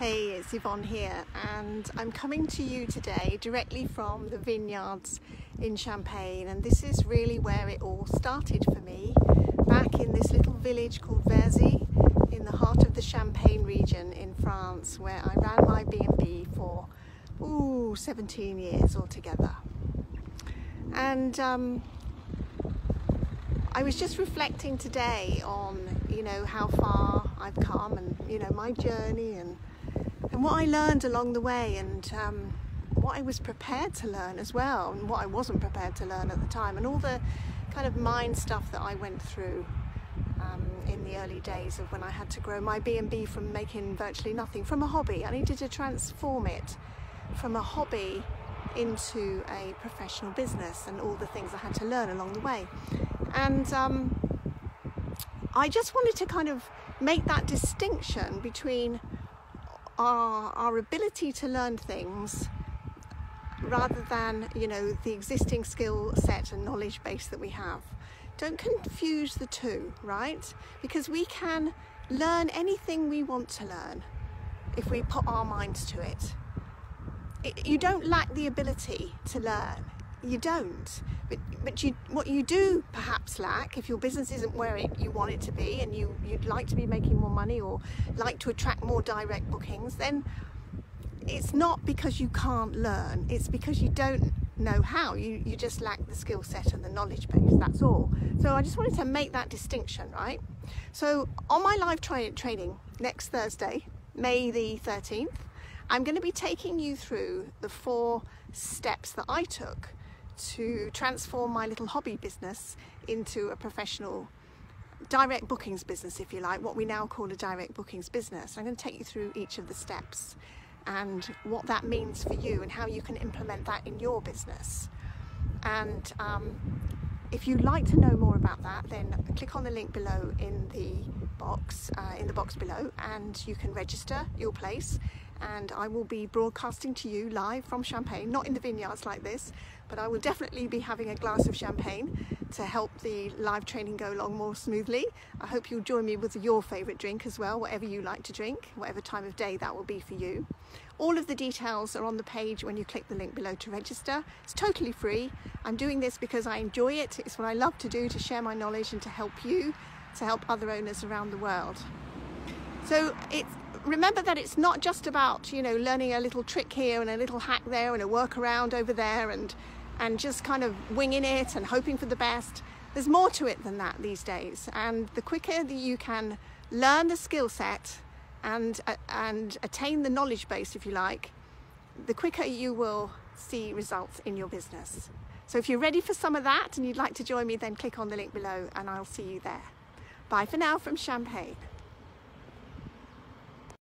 Hey, it's Yvonne here, and I'm coming to you today directly from the vineyards in Champagne, and this is really where it all started for me, back in this little village called Verzy in the heart of the Champagne region in France, where I ran my B&B for 17 years altogether. And I was just reflecting today on, how far I've come and, my journey and what I learned along the way, and what I was prepared to learn as well, and what I wasn't prepared to learn at the time, and all the kind of mind stuff that I went through in the early days of when I had to grow my B&B from making virtually nothing, from a hobby. I needed to transform it from a hobby into a professional business, and all the things I had to learn along the way. And I just wanted to kind of make that distinction between our ability to learn things, rather than, the existing skill set and knowledge base that we have. Don't confuse the two, right? Because we can learn anything we want to learn if we put our minds to it. You don't lack the ability to learn. You don't, but what you do perhaps lack, if your business isn't where you want it to be, and you'd like to be making more money or like to attract more direct bookings, then it's not because you can't learn, it's because you don't know how. You just lack the skill set and the knowledge base, that's all. So I just wanted to make that distinction, right? So on my live training next Thursday, May the 13th, I'm going to be taking you through the 4 steps that I took to transform my little hobby business into a professional direct bookings business, if you like, what we now call a direct bookings business. I'm going to take you through each of the steps and what that means for you and how you can implement that in your business. And if you'd like to know more about that, then click on the link below in the box below, and you can register your place. And I will be broadcasting to you live from Champagne, not in the vineyards like this, but I will definitely be having a glass of champagne to help the live training go along more smoothly. I hope you'll join me with your favourite drink as well, whatever you like to drink, whatever time of day that will be for you. All of the details are on the page when you click the link below to register. It's totally free. I'm doing this because I enjoy it. It's what I love to do, to share my knowledge and to help you, to help other owners around the world. So remember that it's not just about, learning a little trick here and a little hack there and a workaround over there and just kind of winging it and hoping for the best. There's more to it than that these days. And the quicker that you can learn the skill set and attain the knowledge base, if you like, the quicker you will see results in your business. So if you're ready for some of that and you'd like to join me, then click on the link below and I'll see you there. Bye for now from Champagne.